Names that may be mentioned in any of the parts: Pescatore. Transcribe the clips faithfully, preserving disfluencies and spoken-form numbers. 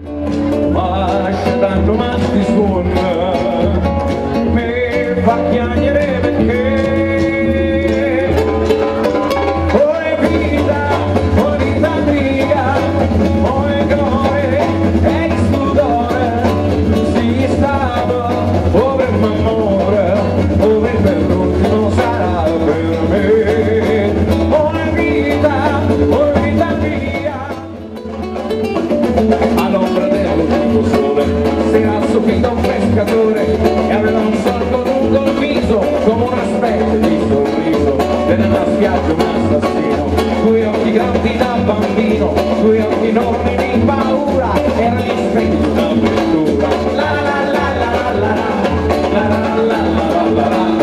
Ma che tanto ma ti suona, mi fa piangere perché oh è vita, oh è intriga, oh è cuore, è il sudore, si stava, oh per amore, oh per l'ultimo sarà per me, oh è vita, oh è vita mia. All'ombra dello sole, serasso che da un pescatore e aveva un solco lungo il viso come una specie di sorriso ed era spiaggia un assassino cui occhi grandi da bambino, cui occhi enormi di paura era l'istinto d'avventura. La la la la la la la la la la la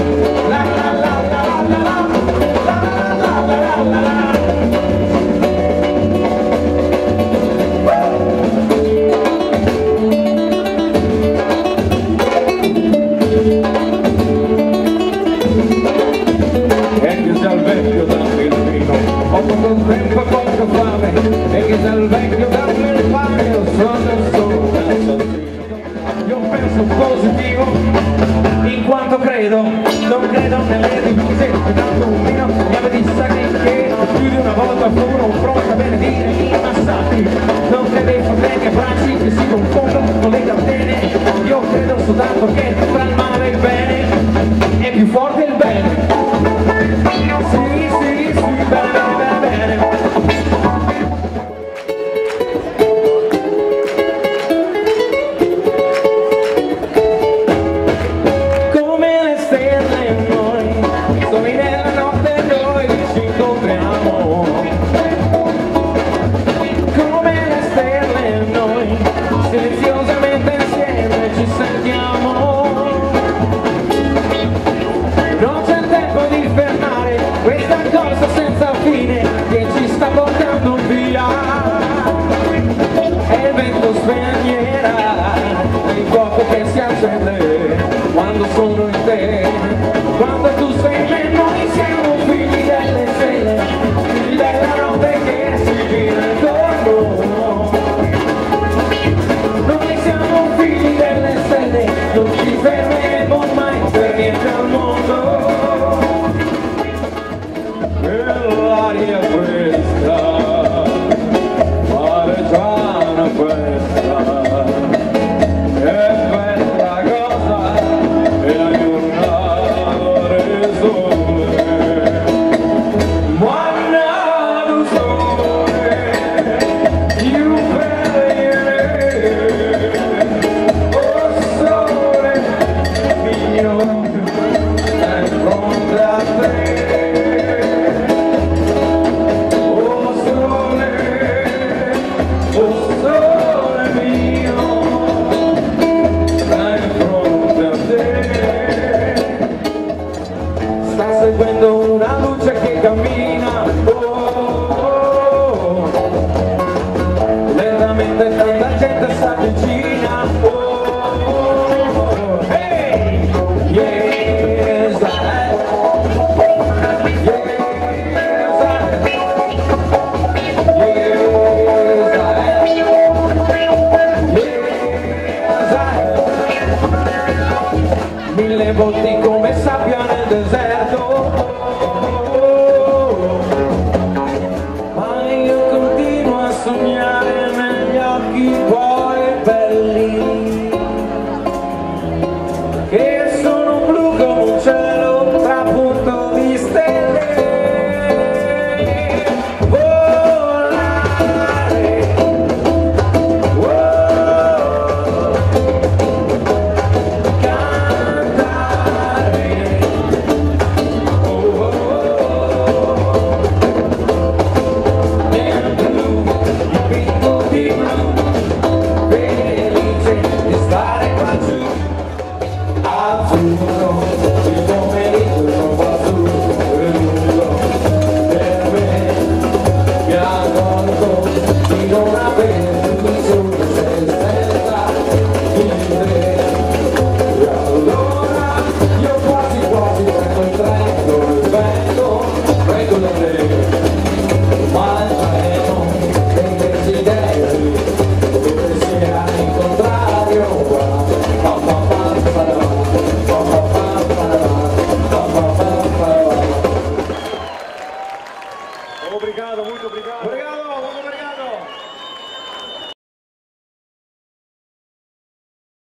positivo, in quanto credo, non credo nelle divise, tanto un mio, mi aveva dissacri che più di una volta furono pronta a benedire,